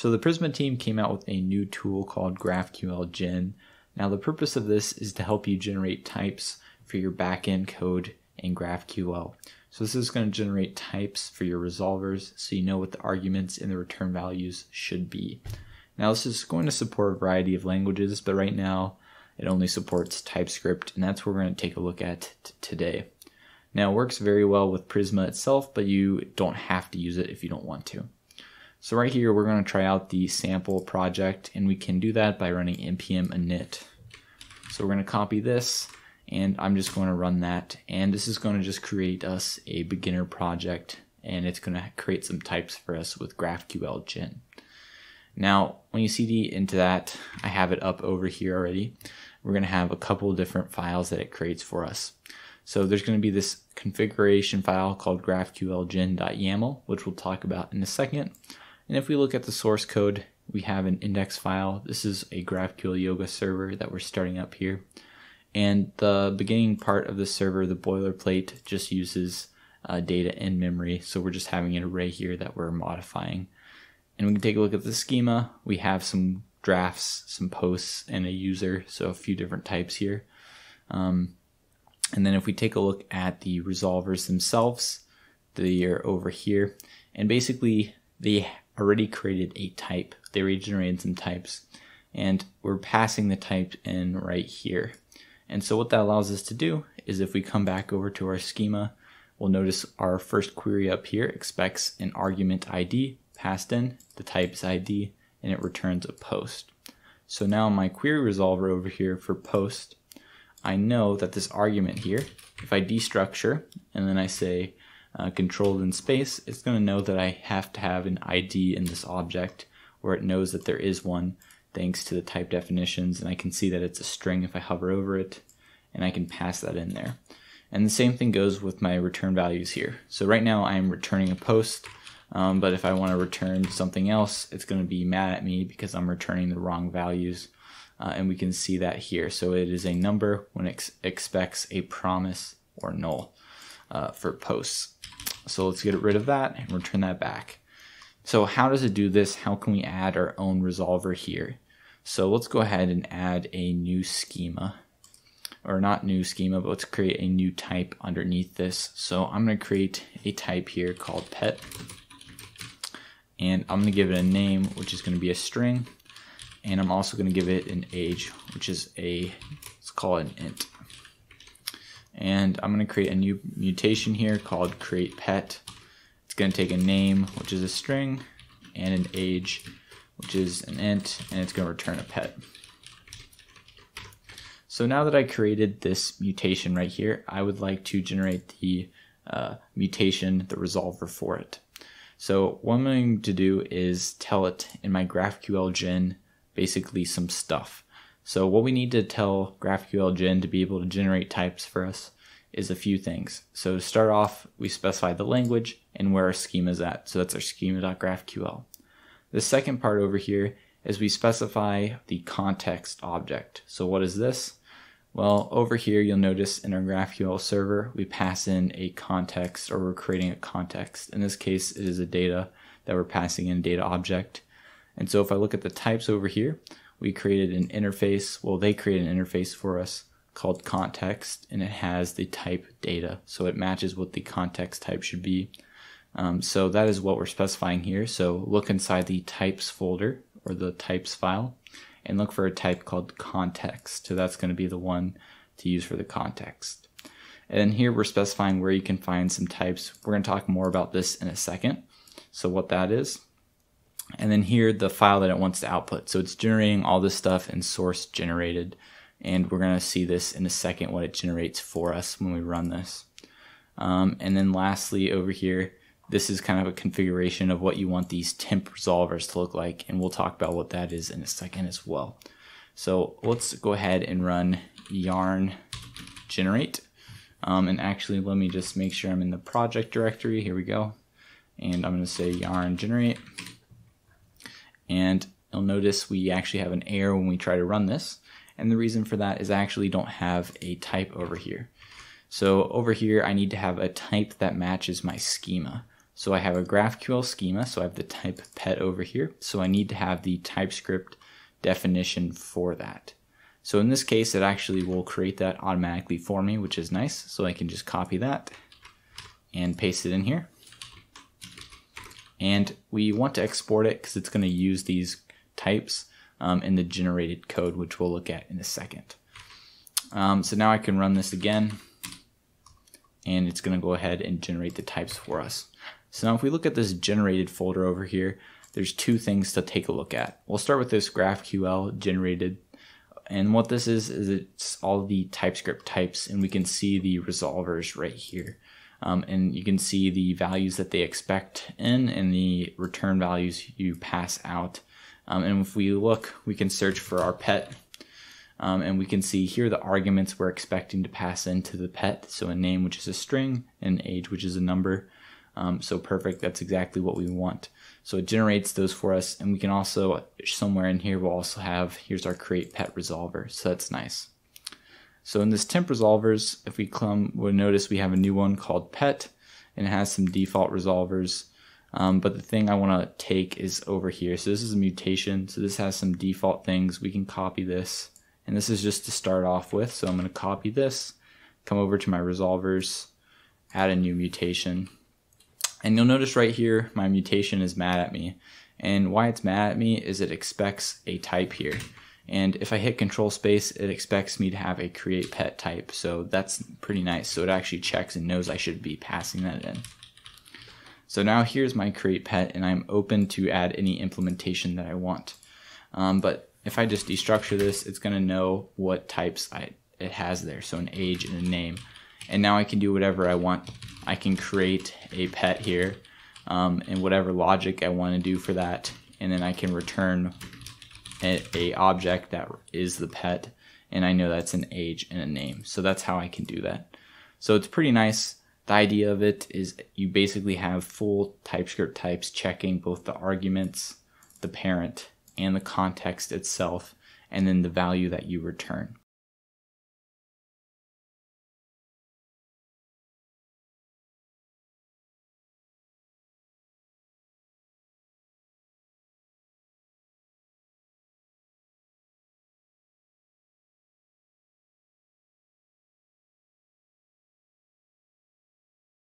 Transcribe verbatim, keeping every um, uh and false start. So the Prisma team came out with a new tool called graphqlgen. Now the purpose of this is to help you generate types for your backend code in GraphQL. So this is going to generate types for your resolvers so you know what the arguments and the return values should be. Now this is going to support a variety of languages, but right now it only supports TypeScript, and that's what we're going to take a look at today. Now it works very well with Prisma itself, but you don't have to use it if you don't want to. So right here we're going to try out the sample project, and we can do that by running npm init. So we're going to copy this, and I'm just going to run that, and this is going to just create us a beginner project, and it's going to create some types for us with GraphQLgen. Now when you cd into that, I have it up over here already. We're going to have a couple of different files that it creates for us. So there's going to be this configuration file called graphqlgen dot yaml, which we'll talk about in a second. And if we look at the source code, we have an index file. This is a GraphQL Yoga server that we're starting up here. And the beginning part of the server, the boilerplate, just uses uh, data and memory. So we're just having an array here that we're modifying. And we can take a look at the schema. We have some drafts, some posts, and a user. So a few different types here. Um, and then if we take a look at the resolvers themselves, they are over here. And basically, they already created a type. They already generated some types, and we're passing the type in right here. And so what that allows us to do is if we come back over to our schema, we'll notice our first query up here expects an argument I D passed in, the type's I D, and it returns a post. So now my query resolver over here for post, I know that this argument here, if I destructure and then I say uh, controlled in space, it's going to know that I have to have an I D in this object, where it knows that there is one thanks to the type definitions, and I can see that it's a string if I hover over it, and I can pass that in there. And the same thing goes with my return values here. So right now I'm returning a post, um, but if I want to return something else, it's going to be mad at me because I'm returning the wrong values. Uh, and we can see that here. So it is a number when it ex expects a promise or null uh, for posts. So let's get rid of that and return that back. So how does it do this? How can we add our own resolver here? So let's go ahead and add a new schema, or not new schema, but let's create a new type underneath this. So I'm going to create a type here called pet, and I'm going to give it a name, which is going to be a string. And I'm also going to give it an age, which is a, let's call it an int. And I'm going to create a new mutation here called create pet. It's going to take a name, which is a string, and an age, which is an int, and it's going to return a pet. So now that I created this mutation right here, I would like to generate the uh, mutation, the resolver for it. So what I'm going to do is tell it in my GraphQLgen basically some stuff. So what we need to tell GraphQLgen to be able to generate types for us is a few things. So to start off, we specify the language and where our schema is at. So that's our schema.graphql. The second part over here is we specify the context object. So what is this? Well, over here you'll notice in our GraphQL server we pass in a context, or we're creating a context. In this case it is a data that we're passing in, a data object. And so if I look at the types over here, we created an interface. Well, they created an interface for us called context, and it has the type data. So it matches what the context type should be. Um, so that is what we're specifying here. So look inside the types folder, or the types file, and look for a type called context. So that's going to be the one to use for the context. And here we're specifying where you can find some types. We're going to talk more about this in a second, so what that is. And then here, the file that it wants to output. So it's generating all this stuff in source generated. And we're going to see this in a second, what it generates for us when we run this. Um, and then lastly, over here, this is kind of a configuration of what you want these temp resolvers to look like. And we'll talk about what that is in a second as well. So let's go ahead and run yarn generate. Um, and actually, let me just make sure I'm in the project directory. Here we go. And I'm going to say yarn generate. And you'll notice we actually have an error when we try to run this. And the reason for that is I actually don't have a type over here. So over here, I need to have a type that matches my schema. So I have a GraphQL schema, so I have the type pet over here. So I need to have the TypeScript definition for that. So in this case, it actually will create that automatically for me, which is nice. So I can just copy that and paste it in here. And we want to export it because it's going to use these types um, in the generated code, which we'll look at in a second. Um, so now I can run this again, and it's going to go ahead and generate the types for us. So now if we look at this generated folder over here, there's two things to take a look at. We'll start with this GraphQL generated. And what this is, is it's all the TypeScript types, and we can see the resolvers right here. Um, and you can see the values that they expect in and the return values you pass out. Um, and if we look, we can search for our pet. Um, and we can see here the arguments we're expecting to pass into the pet. So a name, which is a string, and age, which is a number. Um, so perfect, that's exactly what we want. So it generates those for us, and we can also, somewhere in here, we'll also have, here's our create pet resolver, so that's nice. So in this temp resolvers, if we come, we'll notice we have a new one called pet, and it has some default resolvers, um, but the thing I wanna take is over here. So this is a mutation, so this has some default things, we can copy this, and this is just to start off with, so I'm gonna copy this, come over to my resolvers, add a new mutation. And you'll notice right here, my mutation is mad at me. And why it's mad at me is it expects a type here. And if I hit control space, it expects me to have a create pet type. So that's pretty nice. So it actually checks and knows I should be passing that in. So now here's my create pet, and I'm open to add any implementation that I want. Um, but if I just destructure this, it's gonna know what types I, it has there. So an age and a name. And now I can do whatever I want. I can create a pet here um, and whatever logic I want to do for that, and then I can return a, a object that is the pet, and I know that's an age and a name. So that's how I can do that. So it's pretty nice. The idea of it is you basically have full TypeScript types checking both the arguments, the parent, and the context itself, and then the value that you return.